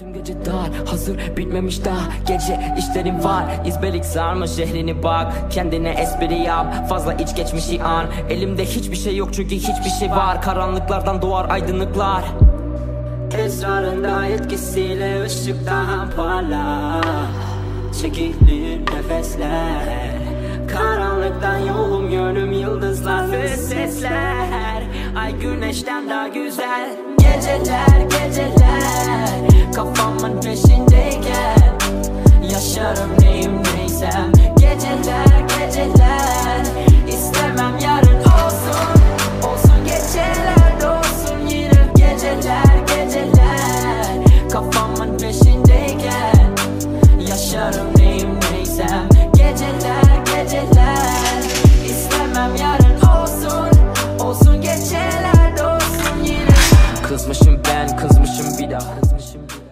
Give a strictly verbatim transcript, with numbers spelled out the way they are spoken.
Tüm gece dar, hazır bitmemiş daha gece işlerim var. İzbelik sarma şehrini bak, kendine espri yap, fazla iç geçmişi an. Elimde hiçbir şey yok çünkü hiçbir şey var. Karanlıklardan doğar aydınlıklar. Esrarında etkisiyle ışık daha parla. Çekilir nefesler, karanlıktan yolum yönüm yıldızlar ve sesler. Ay güneşten daha güzel geceler, geceler.